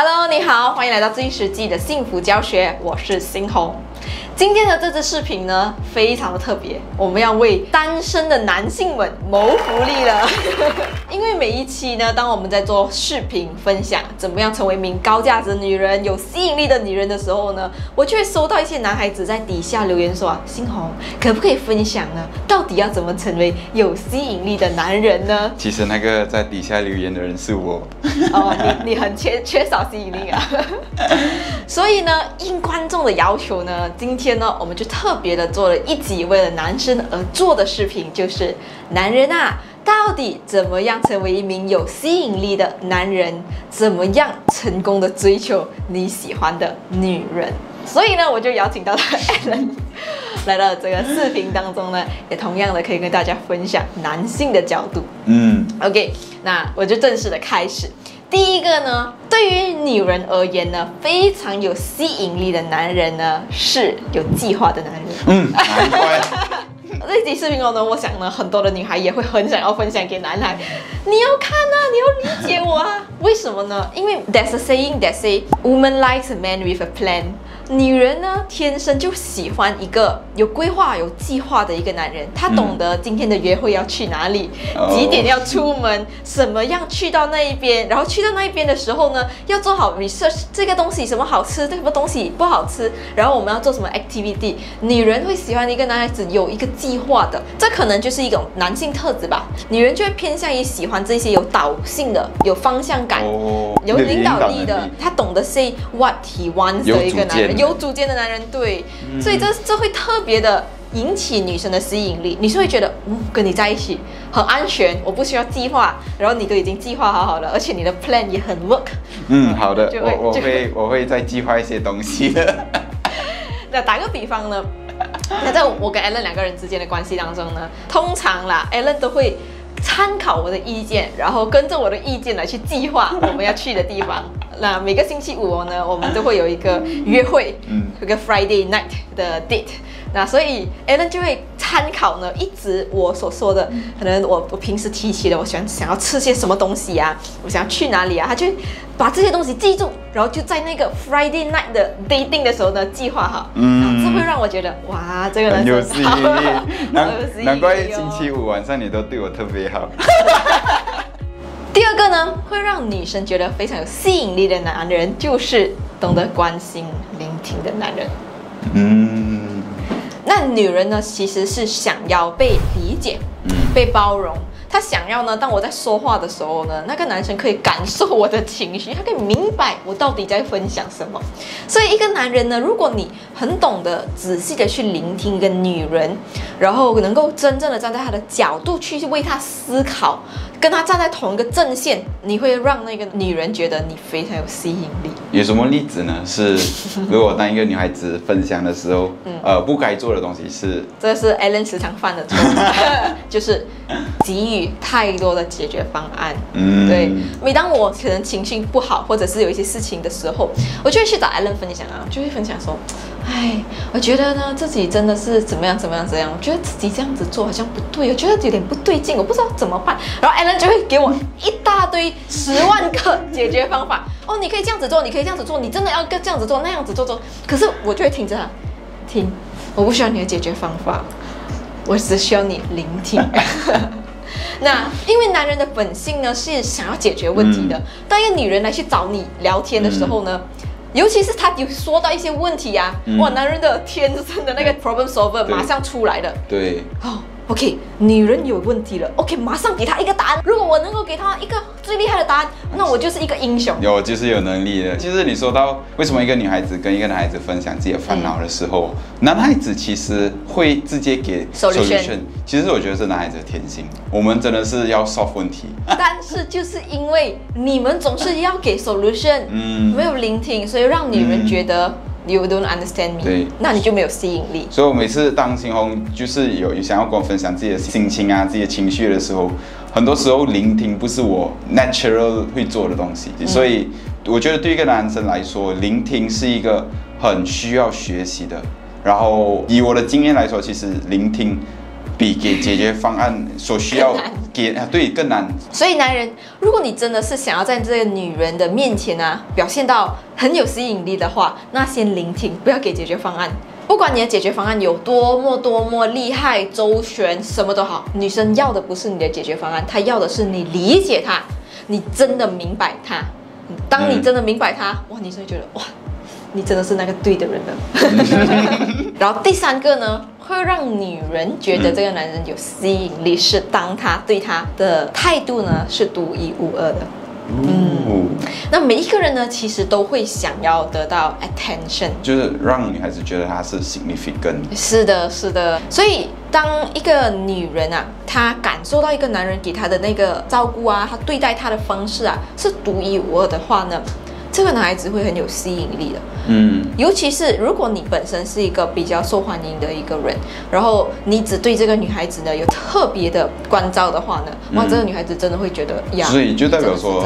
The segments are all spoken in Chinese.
Hello， 你好，欢迎来到最实际的幸福教学，我是新红。今天的这支视频呢，非常的特别，我们要为单身的男性们谋福利了。因为每一期呢，当我们在做视频分享怎么样成为名高价值女人、有吸引力的女人的时候呢，我就会收到一些男孩子在底下留言说：“新红，可不可以分享呢？到底要怎么成为有吸引力的男人呢？”其实那个在底下留言的人是我。哦，你很缺少吸引力啊。所以呢，应观众的要求呢，今天我们就特别的做了一集为了男生而做的视频，就是男人啊，到底怎么样成为一名有吸引力的男人？怎么样成功的追求你喜欢的女人？所以呢，我就邀请到了 Alan 来到这个视频当中呢，也同样的可以跟大家分享男性的角度。OK， 那我就正式的开始。第一个呢，对于女人而言呢，非常有吸引力的男人呢，是有计划的男人。难怪。这期视频呢，我想呢，很多的女孩也会很想要分享给男孩。你要看啊，你要理解我啊。为什么呢？因为 there's a saying that say woman likes a man with a plan。女人呢，天生就喜欢一个有规划、有计划的一个男人。他懂得今天的约会要去哪里，几点要出门，什么样去到那一边，然后去到那一边的时候呢，要做好 research， 这个东西什么好吃，这个东西不好吃，然后我们要做什么 activity。女人会喜欢一个男孩子有一个计划的，这可能就是一种男性特质吧。女人就会偏向于喜欢这些有导性的、有方向感、有领导力的，他懂得 say what he wants 的一个男人。有主见的男人，对，所以这会特别的引起女生的吸引力，你是会觉得，跟你在一起很安全，我不需要计划，然后你都已经计划好好了，而且你的 plan 也很 work。好的，我会再计划一些东西的。那打个比方呢，那在我跟 Alan 两个人之间的关系当中呢，通常啦 ，Alan 都会参考我的意见，然后跟着我的意见来去计划我们要去的地方。那每个星期五呢，我们都会有一个约会，一个 Friday night 的 date。那所以 Alan 就会参考呢，一直我所说的，可能我平时提起的，我想要吃些什么东西啊，我想要去哪里啊，他就把这些东西记住，然后就在那个 Friday night 的 dating 的时候呢，计划好。这会让我觉得，哇，这个人有吸引力，难怪星期五晚上你都对我特别好。第二个呢，会让女生觉得非常有吸引力的男人，就是懂得关心、聆听的男人。那女人呢，其实是想要被理解、被包容。她想要呢，当我在说话的时候呢，那个男生可以感受我的情绪，他可以明白我到底在分享什么。所以一个男人呢，如果你很懂得仔细的去聆听一个女人，然后能够真正的站在她的角度去为她思考，跟她站在同一个阵线，你会让那个女人觉得你非常有吸引力。有什么例子呢？是如果当一个女孩子分享的时候，不该做的东西是，这是 Alan 时常犯的错，就是给予太多的解决方案。对，每当我可能情绪不好，或者是有一些事情的时候，我就会去找 Alan 分享啊，就会分享说，哎，我觉得呢自己真的是怎么样，我觉得自己这样子做好像不对，我觉得有点不对劲，我不知道怎么办。然后 Alan 就会给我一大堆10万个解决方法。哦，你可以这样子做，你可以这样子做，你真的要这样子做，那样子做。可是我就会停着他，我不需要你的解决方法，我只需要你聆听。那因为男人的本性呢是想要解决问题的，当一个女人来去找你聊天的时候呢，尤其是他有说到一些问题啊，哇，男人的天生的那个 problem solver 马上出来的。对，哦， OK， 女人有问题了 ，OK， 马上给她一个答案。如果我能够给她一个最厉害的答案，那我就是一个英雄。我就是有能力的。其实你说到为什么一个女孩子跟一个男孩子分享自己的烦恼的时候，男孩子其实会直接给 solution。其实我觉得是男孩子的天性，我们真的是要 solve 问题。但是就是因为你们总是要给 solution，没有聆听，所以让女人觉得，You don't understand me， 对，那你就没有吸引力。所以我每次当新红就是有想要跟我分享自己的心情啊、自己的情绪的时候，很多时候聆听不是我 natural 会做的东西，所以我觉得对一个男生来说，聆听是一个很需要学习的。然后以我的经验来说，其实聆听比给解决方案所需要给啊，对，更难。所以男人，如果你真的是想要在这个女人的面前啊，表现到很有吸引力的话，那先聆听，不要给解决方案。不管你的解决方案有多么厉害、周全，什么都好，女生要的不是你的解决方案，她要的是你理解她，你真的明白她。当你真的明白她，哇，你就会觉得哇，你真的是那个对的人了。然后第三个呢？会让女人觉得这个男人有吸引力，是当他对他的态度呢是独一无二的。那每一个人呢，其实都会想要得到 attention， 就是让女孩子觉得她是 significant。是的，是的。所以当一个女人啊，她感受到一个男人给她的那个照顾啊，她对待她的方式啊，是独一无二的话呢，这个男孩子会很有吸引力的，尤其是如果你本身是一个比较受欢迎的一个人，然后你只对这个女孩子呢有特别的关照的话呢，哇，这个女孩子真的会觉得呀，所以就代表说，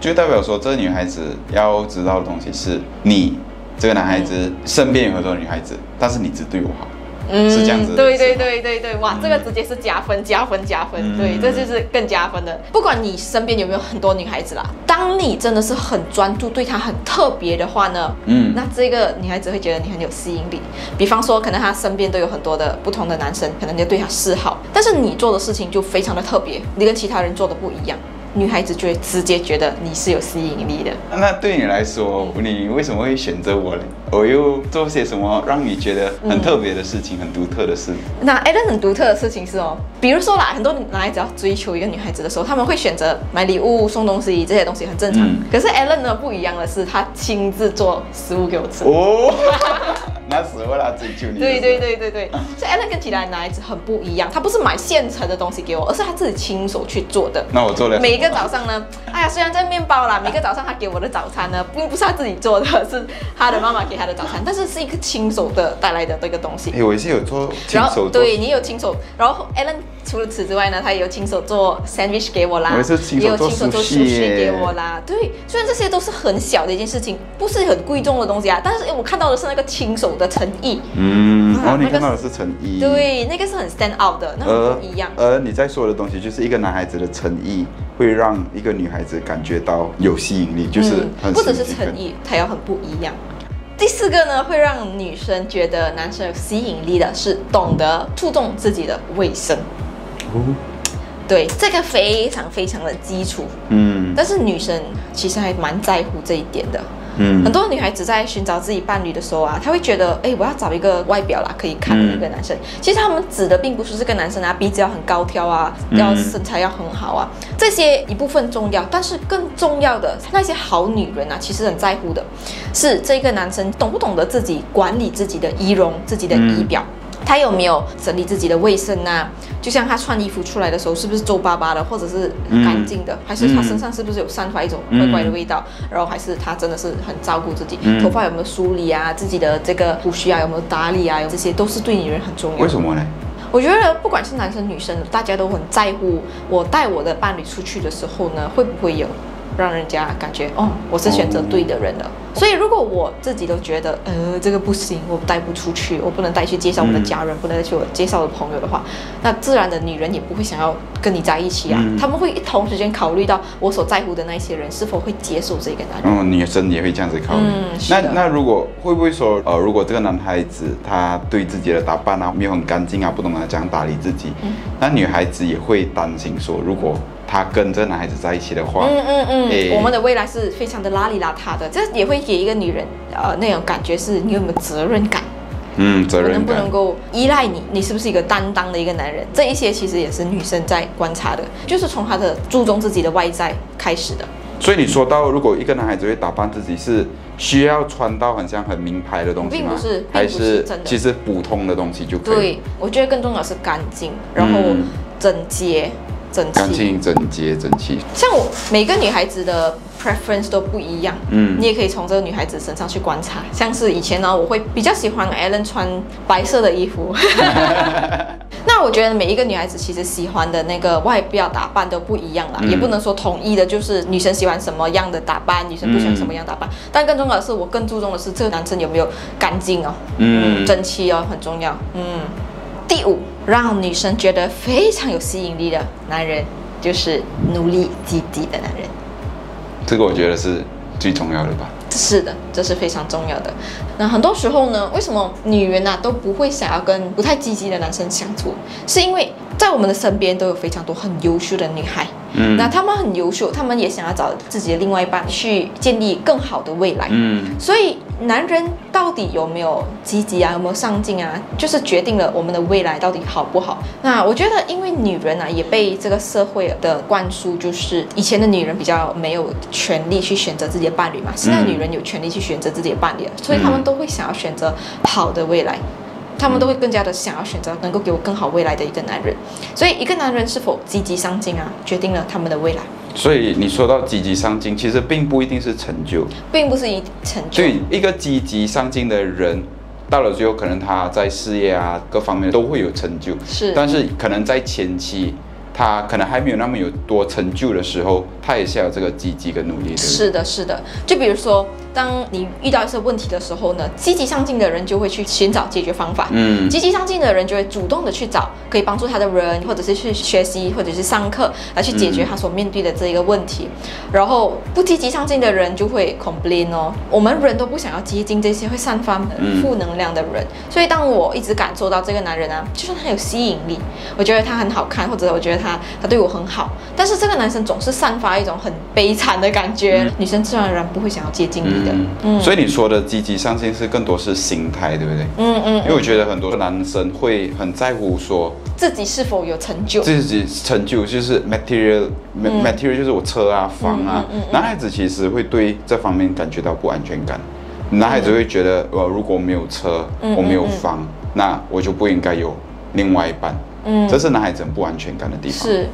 就代表说这个女孩子要知道的东西是你这个男孩子身边有很多女孩子，但是你只对我好。是这样子的，对，哇，这个直接是加分，对，这就是更加分的。不管你身边有没有很多女孩子啦，当你真的是很专注，对她很特别的话呢，那这个女孩子会觉得你很有吸引力。比方说，可能她身边都有很多的不同的男生，可能就对她示好，但是你做的事情就非常的特别，你跟其他人做的不一样。女孩子就会直接觉得你是有吸引力的。那对你来说，你为什么会选择我呢？我又做些什么让你觉得很特别的事情、很独特的事？那 Alan 很独特的事情是哦，比如说啦，很多男孩子要追求一个女孩子的时候，他们会选择买礼物、送东西，这些东西很正常。可是 Alan 呢，不一样的是，他亲自做食物给我吃。哦，那时候他追求你。对。所以 Alan 跟其他男孩子很不一样，他不是买现成的东西给我，而是他自己亲手去做的。那我做了。每个早上呢，哎呀，虽然在面包啦，每个早上他给我的早餐呢，并不是他自己做的，是他的妈妈给他的早餐，但是是一个亲手的带来的这个东西。哎，我也是有做亲手做。对，你有亲手。然后 Alan 除了此之外呢，他也有亲手做 sandwich 给我啦，我也是亲手做sushi给我啦。对，虽然这些都是很小的一件事情，不是很贵重的东西啊，但是我看到的是那个亲手的诚意。然后你看到的是诚意。对，那个是很 stand out 的，那个不一样。而你在说的东西，就是一个男孩子的诚意。会让一个女孩子感觉到有吸引力，就是很不只是诚意，它要很不一样。第四个呢，会让女生觉得男生有吸引力的是懂得注重自己的卫生。对，这个非常的基础。但是女生其实还蛮在乎这一点的。很多女孩子在寻找自己伴侣的时候啊，她会觉得，哎，我要找一个外表啦可以看的一个男生。其实他们指的并不是这个男生啊，鼻子要很高挑啊，要身材要很好啊，这些一部分重要，但是更重要的那些好女人啊，其实很在乎的是这个男生懂不懂得自己管理自己的仪容、自己的仪表。他有没有整理自己的卫生啊？就像他穿衣服出来的时候，是不是皱巴巴的，或者是干净的？还是他身上是不是有散发一种怪怪的味道？然后还是他真的是很照顾自己，头发有没有梳理啊？自己的这个胡须啊有没有打理啊？这些都是对女人很重要的。为什么呢？我觉得不管是男生女生，大家都很在乎。我带我的伴侣出去的时候呢，会不会有让人家感觉哦，我是选择对的人了？所以，如果我自己都觉得，这个不行，我带不出去，我不能带去介绍我的家人，不能带去我介绍的朋友的话，那自然的女人也不会想要跟你在一起啊。他们会同时间考虑到我所在乎的那些人是否会接受这个男人。女生也会这样子考虑。那如果会不会说，如果这个男孩子他对自己的打扮啊没有很干净啊，不懂得怎样打理自己，那女孩子也会担心说，如果他跟这个男孩子在一起的话，我们的未来是非常的邋里邋遢的，这也会给一个女人那种感觉是你有没有责任感，责任感，能不能够依赖你，你是不是一个担当的一个男人，这一些其实也是女生在观察的，就是从她的注重自己的外在开始的。所以你说到，如果一个男孩子会打扮自己，是需要穿到很像很名牌的东西吗？并不是真的，其实普通的东西就可以。对，我觉得更重要的是干净，然后整洁。干净、整洁、整齐。像我每个女孩子的 preference 都不一样，你也可以从这个女孩子身上去观察。像是以前呢，我会比较喜欢 Alan 穿白色的衣服。那我觉得每一个女孩子其实喜欢的那个外表打扮都不一样啦，也不能说统一的就是女生喜欢什么样的打扮，女生不喜欢什么样的打扮。但更重要的是，我更注重的是这个男生有没有干净哦，整齐哦，很重要。第五。让女生觉得非常有吸引力的男人，就是努力积极的男人。这个我觉得是最重要的吧。是的，这是非常重要的。那很多时候呢，为什么女人啊都不会想要跟不太积极的男生相处？是因为在我们的身边都有非常多很优秀的女孩，那她们很优秀，她们也想要找自己的另外一半去建立更好的未来，所以男人到底有没有积极啊，有没有上进啊，就是决定了我们的未来到底好不好。那我觉得，因为女人啊也被这个社会的灌输，就是以前的女人比较没有权利去选择自己的伴侣嘛，现在女人有权利去选择自己的伴侣了，所以她们都会想要选择好的未来。他们都会更加的想要选择能够给我更好未来的一个男人，所以一个男人是否积极上进啊，决定了他们的未来。所以你说到积极上进，其实并不一定是成就，并不是一成就。对，一个积极上进的人，到了最后可能他在事业啊各方面都会有成就，是，但是可能在前期。他可能还没有那么有多成就的时候，他也是要有这个积极跟努力的。是的，是的。就比如说，当你遇到一些问题的时候呢，积极上进的人就会去寻找解决方法。积极上进的人就会主动的去找可以帮助他的人，或者是去学习，或者是上课来去解决他所面对的这一个问题。然后不积极上进的人就会 complain 哦，我们人都不想要接近这些会散发负能量的人。所以当我一直感受到这个男人啊，就算他有吸引力，我觉得他很好看，或者我觉得他对我很好，但是这个男生总是散发一种很悲惨的感觉，女生自然而然不会想要接近你的。所以你说的积极上进是更多是心态，对不对？因为我觉得很多男生会很在乎说自己是否有成就，自己成就就是 material 就是我车啊房啊。男孩子其实会对这方面感觉到不安全感，男孩子会觉得如果我没有车，我没有房，那我就不应该有另外一半。这是男孩子很不安全感的地方。是，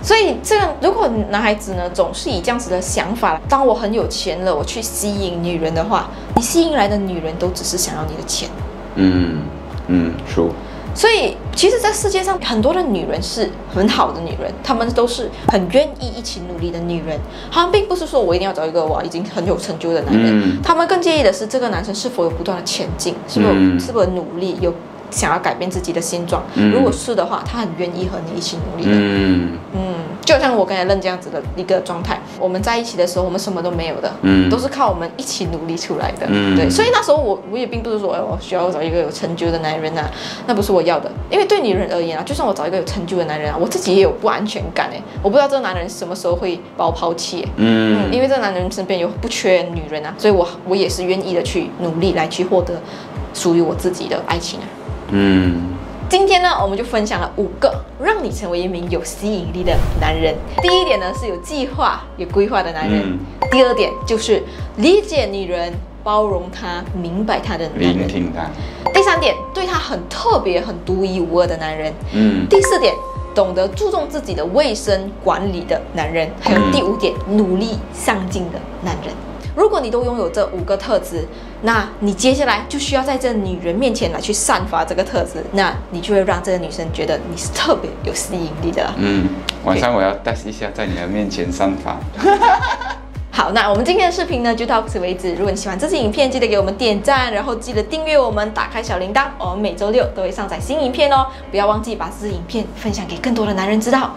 所以这样，如果男孩子呢总是以这样子的想法，当我很有钱了，我去吸引女人的话，你吸引来的女人都只是想要你的钱。所以其实，在世界上很多的女人是很好的女人，她们都是很愿意一起努力的女人。她们并不是说我一定要找一个我已经很有成就的男人，她们更介意的是这个男生是否有不断的前进，是否有努力，有。想要改变自己的现状，如果是的话，他很愿意和你一起努力的。就像我跟Alan这样子的一个状态，我们在一起的时候，我们什么都没有的，都是靠我们一起努力出来的。对，所以那时候我也并不是说，哎，我需要找一个有成就的男人啊，那不是我要的。因为对女人而言啊，就算我找一个有成就的男人啊，我自己也有不安全感哎，我不知道这个男人什么时候会把我抛弃。因为这个男人身边有不缺女人啊，所以我也是愿意的去努力来去获得属于我自己的爱情啊。今天呢，我们就分享了5个让你成为一名有吸引力的男人。第一点呢，是有计划、有规划的男人；第二点就是理解女人、包容她、明白她的男人；聆听她；第3点，对她很特别、很独一无二的男人；第4点，懂得注重自己的卫生管理的男人；还有第5点，努力上进的男人。如果你都拥有这5个特质，那你接下来就需要在这女人面前来去散发这个特质，那你就会让这个女生觉得你是特别有吸引力的。晚上我要 test 一下在你的面前散发。好，那我们今天的视频呢就到此为止。如果你喜欢这支影片，记得给我们点赞，然后记得订阅我们，打开小铃铛，我们每周6都会上载新影片哦。不要忘记把这支影片分享给更多的男人知道。